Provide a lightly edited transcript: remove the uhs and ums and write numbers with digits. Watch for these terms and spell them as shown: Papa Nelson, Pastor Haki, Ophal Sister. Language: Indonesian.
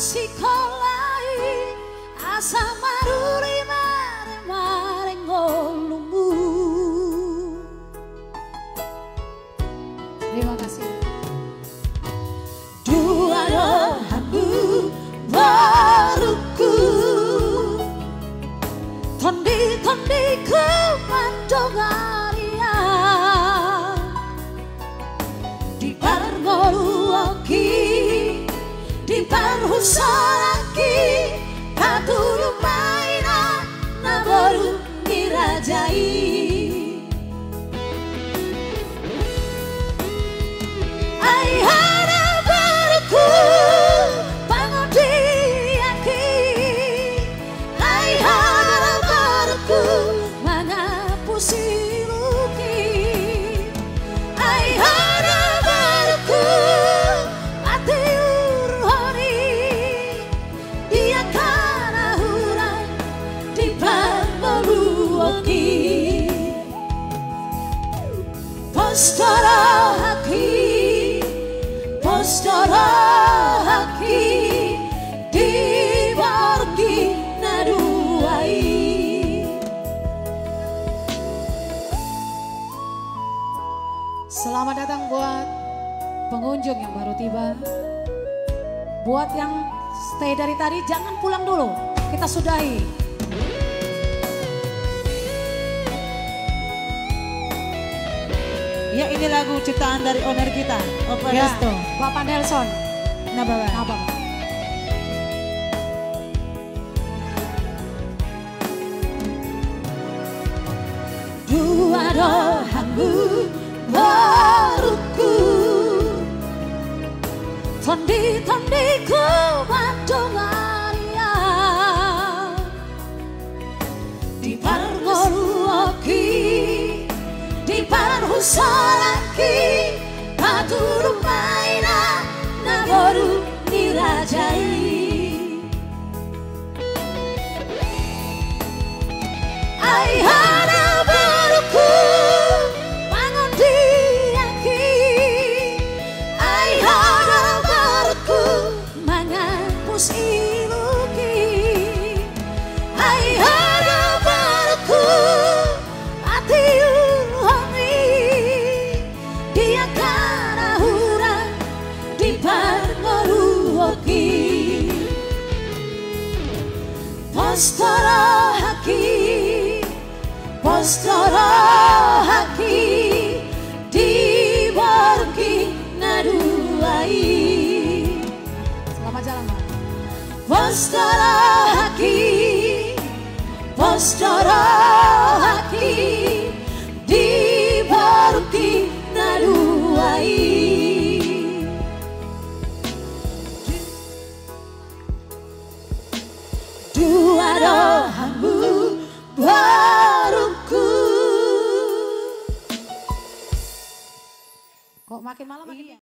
sikolai asa maruri mareng ngolungmu. Terima kasih. Dua rohaku baruku tondi-tondiku mandongaria di pargoluoki Parhusolaki katuru maina naboru mirajai. Ai harapanku pangodiaki, ai harapanku mengapusi luki, ai harapanku mati. Pastor Haki, Pastor Haki, diborgi naduai. Selamat datang buat pengunjung yang baru tiba. Buat yang stay dari tadi jangan pulang dulu, kita sudahi. Ya, ini lagu ciptaan dari owner kita, Ophal Sister. Ya, Papa Nelson. Nah, Bapak. Dua rohaku baruku, tondi-tondiku mandongaria di pargoluoki. Parhusolaki katuru maina naboru mirajai. Ai harapanku pangodiaki, ai harapanku menghapus iluki, ai harapanku hati. Pastor Haki, Pastor Haki, diborgi naduai. Selamat jalan, Pak. Pastor Haki, Pastor Haki, diborgi naduai. Dua rohamu baruku. Kok makin malam makin